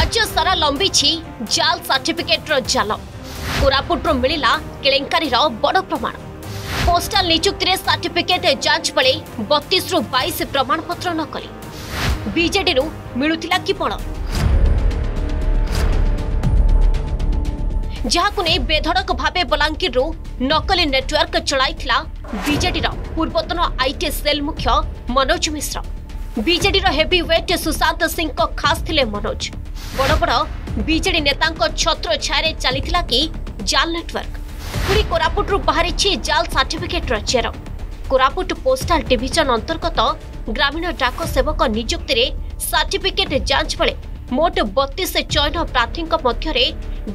राज्य सारा लंबी जाल सर्टिफिकेट जाल कोरापुट मिला केलेंकारी बड़ प्रमाण पोस्टाल नियुक्ति सर्टिफिकेट जांच बेले 32 रु 22 प्रमाण पत्र नकली बीजेडी मिलूला कि पण जहां नहीं बेधड़क भावे बलांगीर नकली नेटवर्क चलाइथिला बीजेडी पूर्वतन आईटी सेल मुख्य मनोज मिश्रा बीजेडी हेवीवेट सुशांत सिंह को खास थिले मनोज बड़ बड़ बीजेडी नेतांको छत्र छाये चलीथिला कि जाल नेटवर्क पूरी कोरापुट बाहरी जाल सर्टिफिकेट चेर कोरापुट पोस्टाल डिविजन अंतर्गत ग्रामीण डाक सेवक नियुक्ति सर्टिफिकेट जांच बेले मोट 32 चयन प्रार्थी मध्य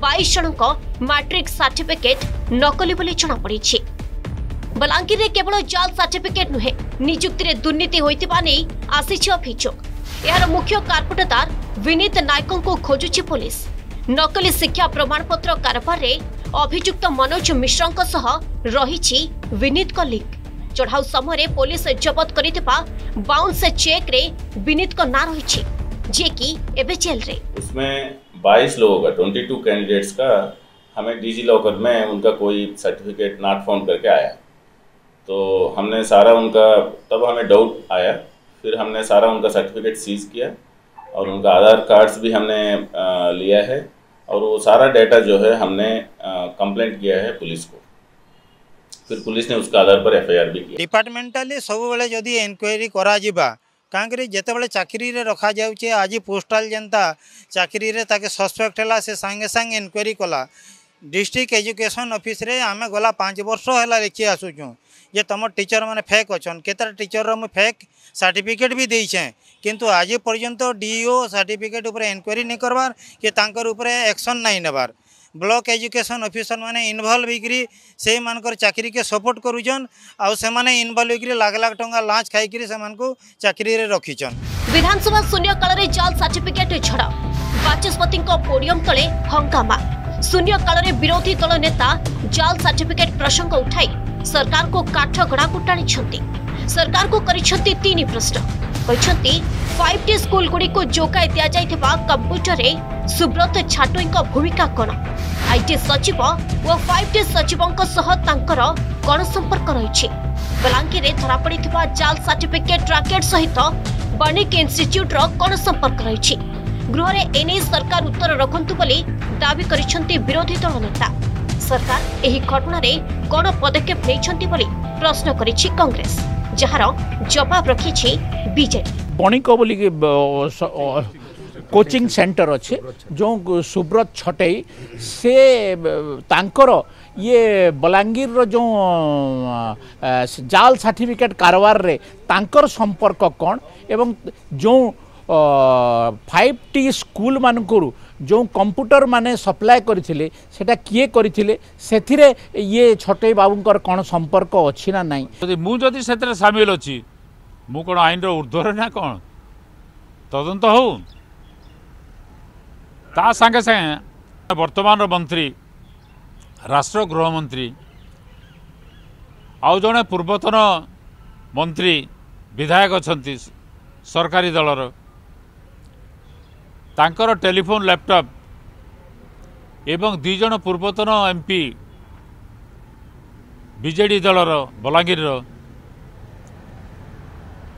22 जन मैट्रिक सर्टिफिकेट नकली बोली जमापड़ी बलांगीर में केवल जाल सर्टिफिकेट नुहे नियुक्ति दुर्नीति होता नहीं आसी अभियोग यार मुख्य कारपोटदार विनीत नायक को खोजुची पुलिस नकली शिक्षा प्रमाणपत्र कारबार में अभियुक्त मनोज मिश्रा रही विनीत लिंक चढ़ाऊ समय पुलिस जबत कर 52 चेक रे विनीत को ना रही जेल उसमें 22 लोगों का 22 कैंडिडेट्स का हमें डिजी लॉकर में उनका कोई सर्टिफिकेट नॉट फाउंड करके आया तो हमने सारा उनका तब हमें डाउट आया फिर हमने सारा उनका सर्टिफिकेट सीज किया और उनका आधार कार्ड्स भी हमने लिया है और वो सारा डाटा जो है हमने कंप्लेंट किया है पुलिस को फिर पुलिस ने उसका आधार पर एफआईआर भी किया। डिपार्टमेंटाली सब बेले यदि इनक्वायरी करा जिबा कांकरी जेते बड़े चाकरी रे रखा जाऊे आज पोस्टाल जनता चाकरी रे ताके सस्पेक्ट है से सांगे सांगे इनक्वारी कला डिस्ट्रिक्ट एजुकेशन ऑफिस रे आमे गला 5 वर्ष है लिखी आसुचूँ जे तुम टीचर मैंने फेक अच्छन केतर टीचर मुझे फेक सर्टिफिकेट भी देचें किंतु आज पर्यंत डीईओ सर्टिफिकेट उपर इनक्वारी नहीं करवार कि तांकर उपर एक्शन नहीं नेबार ब्लॉक एजुकेशन ऑफिसर माने इन्वॉल्व होकर से मानकर चाकरी के सपोर्ट करुचन आउ से माने इन्वॉल्व होकर लाख लाख टंका लांच खाई से मानकु चाकरी रे रखिचन। विधानसभा शून्य काल रे जाल सर्टिफिकेट छड़ा वाचस्पति पोडियम तले हंगामा शून्य काल रे विरोधी दल नेता जाल सर्टिफिकेट प्रसंग उठाई सरकार को काठगड़ा को टाणी सरकार को करिछंती 3 प्रश्न कहते 5T स्कूल गुड़ी को जोगाई दि जाता कंप्यूटर में सुब्रत छाटोई भूमिका कौन आईटी सचिव और 5T सचिवों कौन संपर्क रही बलांगीर धरा पड़ी जाल सर्टिफिकेट राकेट सहित बणिक इंस्टिट्यूटर कौन संपर्क रही गृह में एने सरकार उत्तर रखंतु बोली दावी करछंती विरोधी दल नेता सरकार यह घटना में कौन पदक्षेप लेछंती बोली प्रश्न करिछि कांग्रेस जवाब रखी बणिक कोचिंग सेंटर अच्छे जो सुब्रत छटई से तांकर ये बलांगीर जो जाल सर्टिफिकेट कारबार रे तांकर संपर्क कौन एवं जो 5T स्कूल मानकरू जो कंप्यूटर माने सप्लाय करथिले सेटा किए करथिले सेथिरे ये छटई बाबूंकर कोन संपर्क अछि ना नाही जदि मु जदि सेतरे शामिल अछि मु कोन आइन रो उर्धर ना कोन तदंत हो ता संगे संगे वर्तमान रो मंत्री राष्ट्र गृह मंत्री आउ जने पूर्वतन मंत्री विधायक अछंती सरकारी दलर तांकर टेलीफोन लैपटॉप एवं 2 जन पूर्वतन एमपी बीजेडी दलर बलांगीर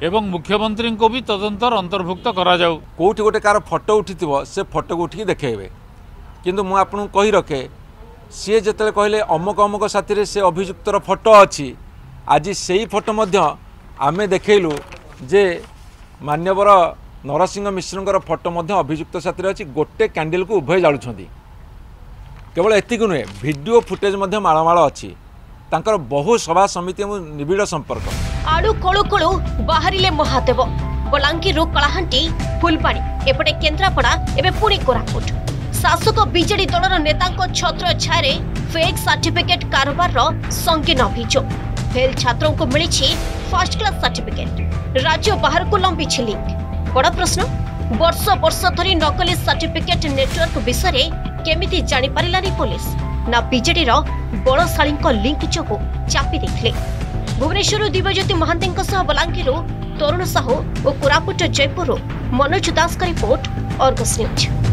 एवं मुख्यमंत्री को भी तदंतर अंतर्भुक्त करा जाऊ कोठी गोटे कार फोटो उठी थो से फोटो को उठिक देखेबे किंतु मु आपन कहि रखे सी जेतले कहले अमुक अमुक साथी से अभियुक्तर फोटो अच्छी आज से फोटो मध्य आमे देखैलु जे मान्यवर नरसिंह मिश्र फोटो अभियुक्त साथी अच्छी गोटे कैंडल को उभय जालुंट केवल एति नुहे वीडियो फुटेज मालमाल अच्छी बहु सभा समिति निबिड़ संपर्क आड़ू कोलू कोलू बाहरिले महादेव बलांगीर कलाहांटी फुलबाणी एपटे केन्द्रापड़ा एवं पुणी कोरापुट शासक बीजेडी दलर नेता छत्र छाये फेक सर्टिफिकेट कारबार संगीन अभियोग फेल छात्रों को मिली फर्स्ट क्लास सर्टिफिकेट राज्य बाहर को लंबी लिंक बड़ा प्रश्न वर्ष वर्ष धरी नकली सर्टिफिकेट नेटवर्क विषय केमिति जानि पारिलानी पुलिस ना बीजेडी रो बड़शाली लिंक जोगु चापी देखले भुवनेश्वर दिव्यज्योति महांत बलांगीर तरुण साहू और कोरापुट जयपुर मनोज दास का रिपोर्ट अर्गस न्यूज।